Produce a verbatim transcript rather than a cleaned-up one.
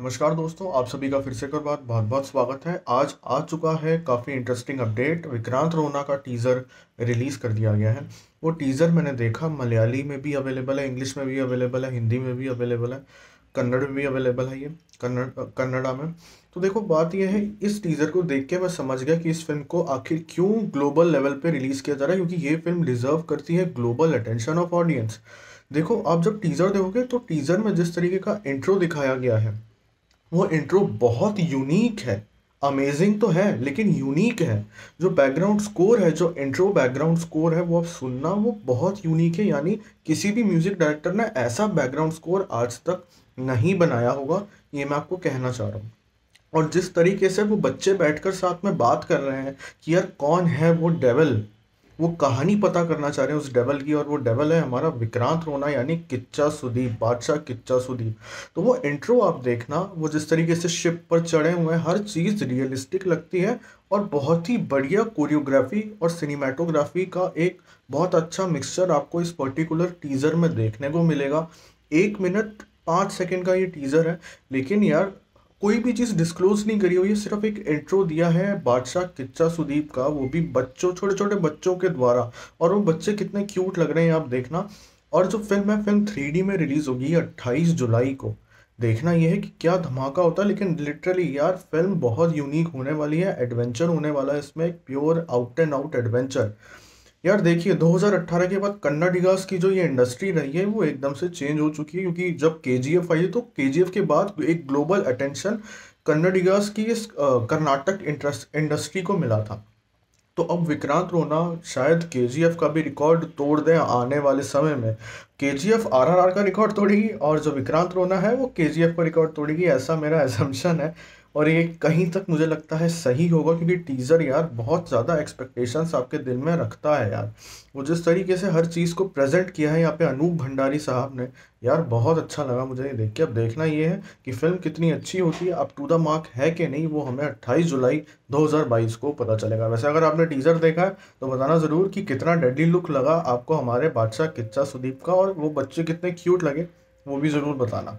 नमस्कार दोस्तों, आप सभी का फिर से एक बार बहुत बहुत, बहुत स्वागत है। आज आ चुका है काफ़ी इंटरेस्टिंग अपडेट। विक्रांत रोना का टीज़र रिलीज़ कर दिया गया है। वो टीज़र मैंने देखा, मलयाली में भी अवेलेबल है, इंग्लिश में भी अवेलेबल है, हिंदी में भी अवेलेबल है, कन्नड़ में भी अवेलेबल है, ये कन्नड़ कन्नड़ा में। तो देखो बात यह है, इस टीज़र को देख के मैं समझ गया कि इस फिल्म को आखिर क्यों ग्लोबल लेवल पे रिलीज़ किया जा रहा है, क्योंकि ये फिल्म डिज़र्व करती है ग्लोबल अटेंशन ऑफ ऑडियंस। देखो आप जब टीज़र देखोगे तो टीज़र में जिस तरीके का इंट्रो दिखाया गया है, वो इंट्रो बहुत यूनिक है। अमेजिंग तो है लेकिन यूनिक है। जो बैकग्राउंड स्कोर है, जो इंट्रो बैकग्राउंड स्कोर है वो आप सुनना, वो बहुत यूनिक है। यानी किसी भी म्यूज़िक डायरेक्टर ने ऐसा बैकग्राउंड स्कोर आज तक नहीं बनाया होगा, ये मैं आपको कहना चाह रहा हूँ। और जिस तरीके से वो बच्चे बैठकर साथ में बात कर रहे हैं कि यार कौन है वो डेविल, वो कहानी पता करना चाह रहे हैं उस डेविल की, और वो डेविल है हमारा विक्रांत रोना यानी किच्चा सुदीप, बादशाह किच्चा सुदीप। तो वो इंट्रो आप देखना, वो जिस तरीके से शिप पर चढ़े हुए हैं, हर चीज़ रियलिस्टिक लगती है और बहुत ही बढ़िया कोरियोग्राफी और सिनेमेटोग्राफी का एक बहुत अच्छा मिक्सचर आपको इस पर्टिकुलर टीज़र में देखने को मिलेगा। एक मिनट पाँच सेकेंड का ये टीज़र है, लेकिन यार कोई भी चीज़ डिस्क्लोज नहीं करी हुई है, सिर्फ एक इंट्रो दिया है बादशाह किच्चा सुदीप का, वो भी बच्चों, छोटे छोटे बच्चों के द्वारा। और वो बच्चे कितने क्यूट लग रहे हैं आप देखना। और जो फिल्म है, फिल्म थ्री डी में रिलीज़ होगी अट्ठाईस जुलाई को। देखना यह है कि क्या धमाका होता है। लेकिन लिटरली यार फिल्म बहुत यूनिक होने वाली है, एडवेंचर होने वाला है इसमें, एक pure out and out adventure. यार देखिए दो हज़ार अठारह के बाद कन्नडिगास की जो ये इंडस्ट्री रही है वो एकदम से चेंज हो चुकी है, क्योंकि जब के जी एफ आई है तो के जी एफ के बाद एक ग्लोबल अटेंशन कन्नडिगास की इस कर्नाटक इंडस्ट्री को मिला था। तो अब विक्रांत रोना शायद के जी एफ का भी रिकॉर्ड तोड़ दें आने वाले समय में। K G F R R R का रिकॉर्ड तोड़ेगी और जो विक्रांत रोना है वो के जी एफ का रिकॉर्ड तोड़ेगी, ऐसा मेरा असम्पशन है। और ये कहीं तक मुझे लगता है सही होगा, क्योंकि टीज़र यार बहुत ज़्यादा एक्सपेक्टेशंस आपके दिल में रखता है। यार वो जिस तरीके से हर चीज़ को प्रेजेंट किया है यहाँ पे अनूप भंडारी साहब ने, यार बहुत अच्छा लगा मुझे ये देख के। अब देखना ये है कि फिल्म कितनी अच्छी होती है, अब टू द मार्क है कि नहीं, वो हमें अट्ठाईस जुलाई दो हज़ार बाईस को पता चलेगा। वैसे अगर आपने टीज़र देखा है तो बताना ज़रूर कि कितना डेडली लुक लगा आपको हमारे बादशाह किच्चा सुदीप का, और वो बच्चे कितने क्यूट लगे वो भी ज़रूर बताना।